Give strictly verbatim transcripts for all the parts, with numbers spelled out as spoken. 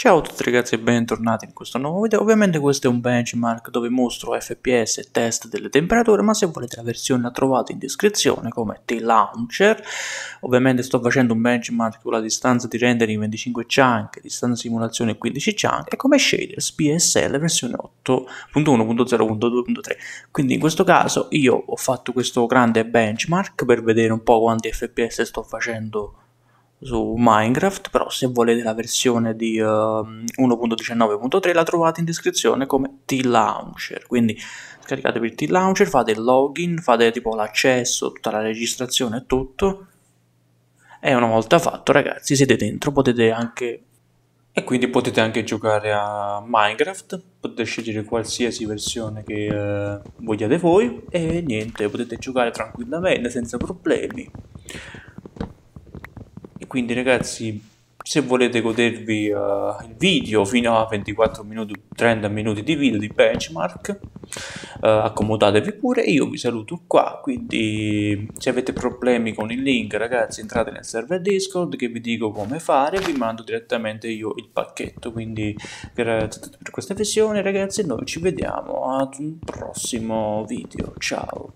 Ciao a tutti ragazzi e bentornati in questo nuovo video. Ovviamente questo è un benchmark dove mostro F P S e test delle temperature, ma se volete la versione la trovate in descrizione come T-Launcher. Ovviamente sto facendo un benchmark con la distanza di rendering venticinque chunk, distanza simulazione quindici chunk e come shaders P S L versione otto punto uno punto zero punto due punto tre. Quindi in questo caso io ho fatto questo grande benchmark per vedere un po' quanti F P S sto facendo su Minecraft, però se volete la versione di uh, uno punto diciannove punto tre la trovate in descrizione come T-Launcher, quindi scaricatevi il T-Launcher, fate il login, fate tipo l'accesso, tutta la registrazione e tutto, e una volta fatto ragazzi siete dentro, potete anche e quindi potete anche giocare a Minecraft, potete scegliere qualsiasi versione che eh, vogliate voi e niente, potete giocare tranquillamente senza problemi. Quindi ragazzi, se volete godervi uh, il video fino a ventiquattro minuti, trenta minuti di video di benchmark, uh, accomodatevi pure e io vi saluto qua. Quindi se avete problemi con il link ragazzi, entrate nel server Discord che vi dico come fare, vi mando direttamente io il pacchetto. Quindi grazie per, per questa visione ragazzi, noi ci vediamo ad un prossimo video, ciao!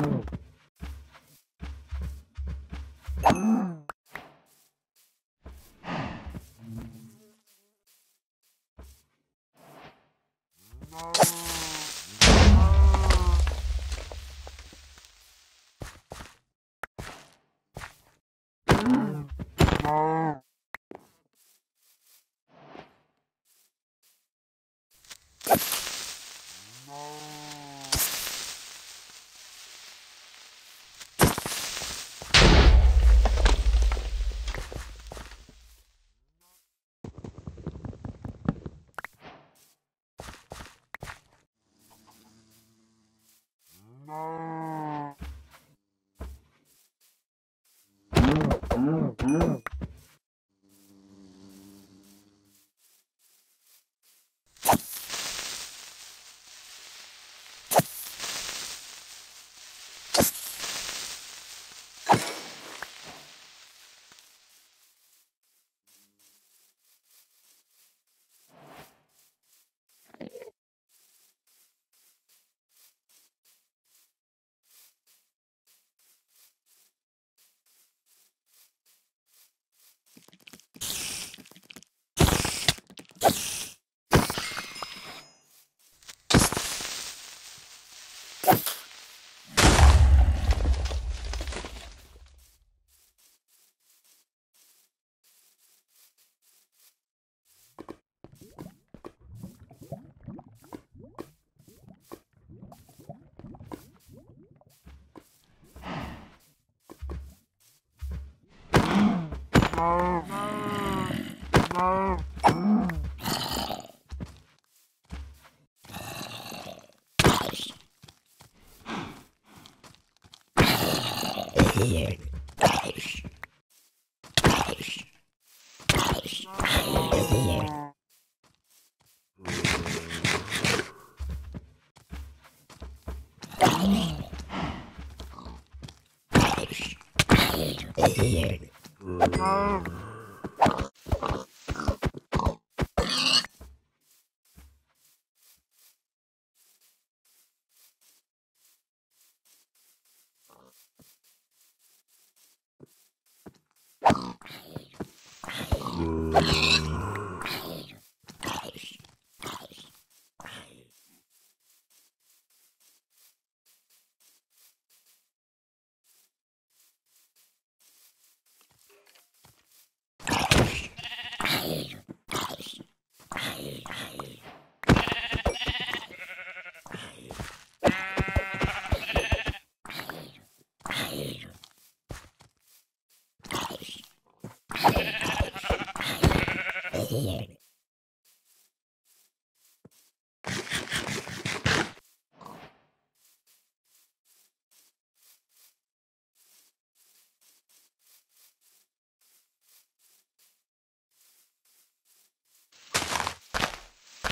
No, no, no. Here. Here.